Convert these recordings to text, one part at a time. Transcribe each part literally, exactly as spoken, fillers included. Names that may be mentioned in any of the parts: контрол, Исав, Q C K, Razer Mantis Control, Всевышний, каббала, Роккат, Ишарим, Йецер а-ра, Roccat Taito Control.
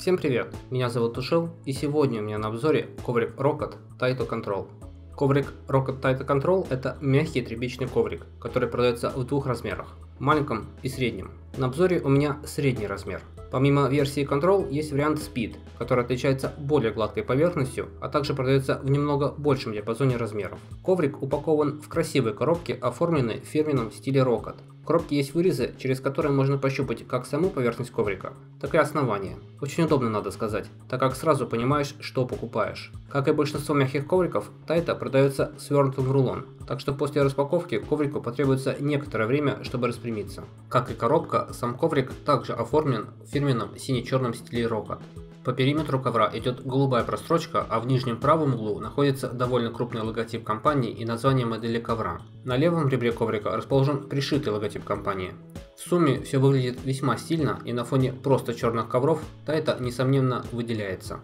Всем привет, меня зовут Тушил, и сегодня у меня на обзоре коврик Roccat Taito Control. Коврик Roccat Taito Control — это мягкий тряпичный коврик, который продается в двух размерах, маленьком и среднем. На обзоре у меня средний размер. Помимо версии Control есть вариант Speed, который отличается более гладкой поверхностью, а также продается в немного большем диапазоне размеров. Коврик упакован в красивые коробки, оформленные в фирменном стиле Roccat. В коробке есть вырезы, через которые можно пощупать как саму поверхность коврика, так и основание. Очень удобно, надо сказать, так как сразу понимаешь, что покупаешь. Как и большинство мягких ковриков, Taito продается свернутым в рулон, так что после распаковки коврику потребуется некоторое время, чтобы распрямиться. Как и коробка, сам коврик также оформлен в фирменном сине-черном стиле Roccat. По периметру ковра идет голубая прострочка, а в нижнем правом углу находится довольно крупный логотип компании и название модели ковра. На левом ребре коврика расположен пришитый логотип компании. В сумме все выглядит весьма стильно, и на фоне просто черных ковров Taito несомненно выделяется.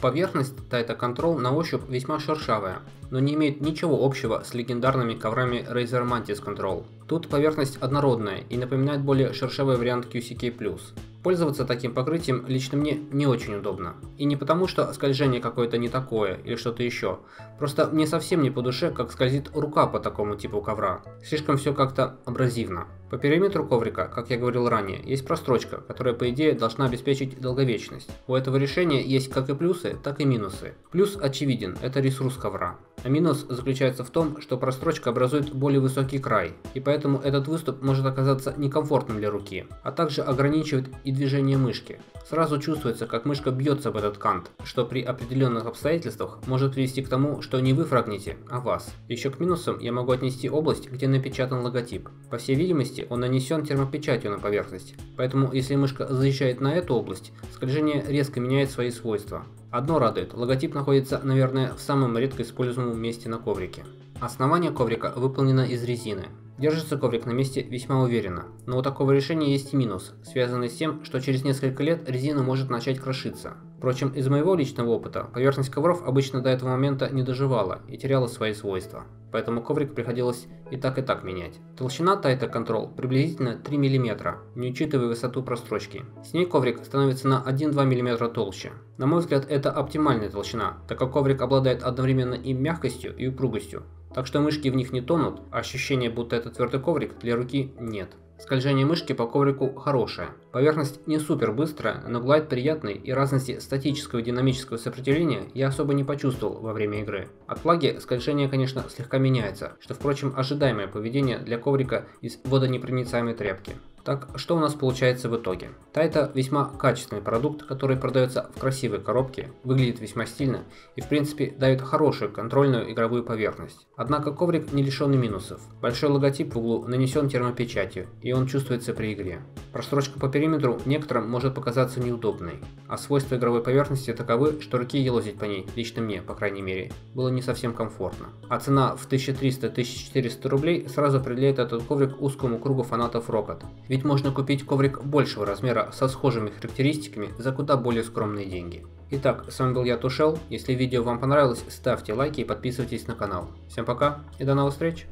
Поверхность Taito Control на ощупь весьма шершавая, но не имеет ничего общего с легендарными коврами Razer Mantis Control. Тут поверхность однородная и напоминает более шершавый вариант Q C K плюс. Пользоваться таким покрытием лично мне не очень удобно. И не потому, что скольжение какое-то не такое или что-то еще. Просто мне совсем не по душе, как скользит рука по такому типу ковра. Слишком все как-то абразивно. По периметру коврика, как я говорил ранее, есть прострочка, которая по идее должна обеспечить долговечность. У этого решения есть как и плюсы, так и минусы. Плюс очевиден, это ресурс ковра. А минус заключается в том, что прострочка образует более высокий край, и поэтому этот выступ может оказаться некомфортным для руки, а также ограничивает и движение мышки. Сразу чувствуется, как мышка бьется об этот кант, что при определенных обстоятельствах может привести к тому, что не вы фрагните, а вас. Еще к минусам я могу отнести область, где напечатан логотип. По всей видимости, он нанесен термопечатью на поверхность, поэтому если мышка заезжает на эту область, скольжение резко меняет свои свойства. Одно радует, логотип находится, наверное, в самом редко используемом месте на коврике. Основание коврика выполнено из резины. Держится коврик на месте весьма уверенно, но у такого решения есть и минус, связанный с тем, что через несколько лет резина может начать крошиться. Впрочем, из моего личного опыта поверхность ковров обычно до этого момента не доживала и теряла свои свойства, поэтому коврик приходилось и так и так менять. Толщина Taito Control приблизительно три миллиметра, не учитывая высоту прострочки. С ней коврик становится на один-два миллиметра толще. На мой взгляд, это оптимальная толщина, так как коврик обладает одновременно и мягкостью, и упругостью. Так что мышки в них не тонут, а ощущение, будто это твердый коврик, для руки нет. Скольжение мышки по коврику хорошее. Поверхность не супер быстрая, но глайд приятный, и разности статического и динамического сопротивления я особо не почувствовал во время игры. От влаги скольжение, конечно, слегка меняется, что, впрочем, ожидаемое поведение для коврика из водонепроницаемой тряпки. Так, что у нас получается в итоге? Taito весьма качественный продукт, который продается в красивой коробке, выглядит весьма стильно и в принципе дает хорошую контрольную игровую поверхность. Однако коврик не лишен и минусов. Большой логотип в углу нанесен термопечатью, и он чувствуется при игре. Прострочка по периметру некоторым может показаться неудобной, а свойства игровой поверхности таковы, что руки елозить по ней, лично мне, по крайней мере, было не совсем комфортно. А цена в тысяча триста — тысяча четыреста рублей сразу определяет этот коврик узкому кругу фанатов Roccat. Ведь можно купить коврик большего размера со схожими характеристиками за куда более скромные деньги. Итак, с вами был я, Тушел. Если видео вам понравилось, ставьте лайки и подписывайтесь на канал. Всем пока и до новых встреч!